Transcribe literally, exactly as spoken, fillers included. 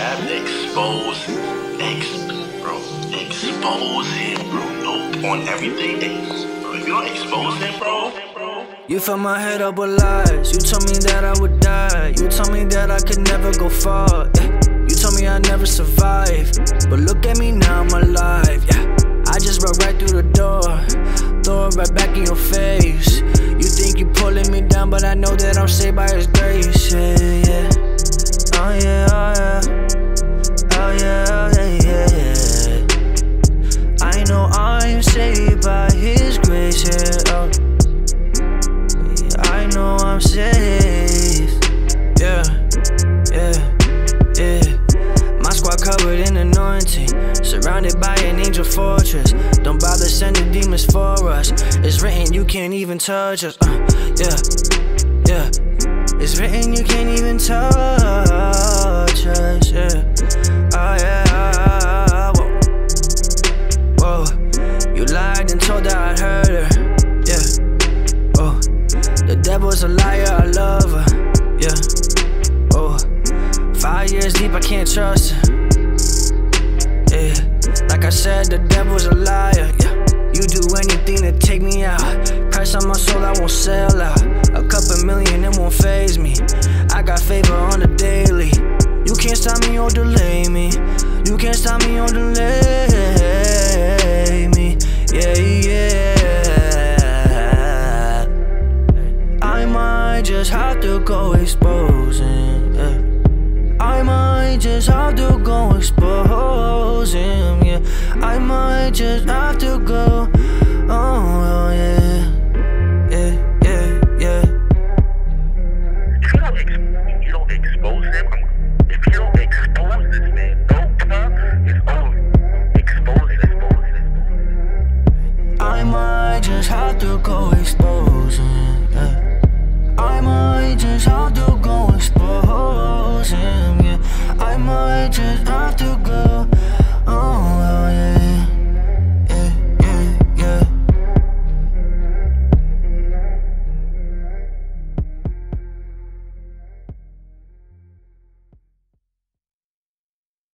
time to expose, ex, bro, expose him, bro. Nope, on everything, ex, bro. If you don't expose him, bro. You filled my head up with lies. You told me that I would die. You told me that I could never go far. Yeah. You told me I'd never survive. But look at me now, I'm alive. Yeah. I just broke right through the door, throw it right back in your face. You think you're pulling me down, but I know that I'm saved by His grace. Yeah, yeah. Oh yeah, oh yeah. Oh yeah, oh yeah, yeah, yeah. I know I'm saved by His grace. Yeah, oh. I know I'm safe. Yeah, yeah, yeah. My squad covered in anointing, surrounded by an angel fortress. Don't bother sending demons for us. It's written you can't even touch us. uh, Yeah, yeah. It's written you can't even touch us. Yeah, oh yeah. Whoa, whoa. You lied and told that I'd hurt her. The devil's a liar, I love her, yeah. Oh, five years deep, I can't trust her. Yeah, like I said, the devil's a liar, yeah. You do anything to take me out. Price on my soul, I won't sell out. A couple million, it won't faze me. I got favor on the daily. You can't stop me or delay me. You can't stop me or delay me. Yeah, yeah. I might just have to go expose.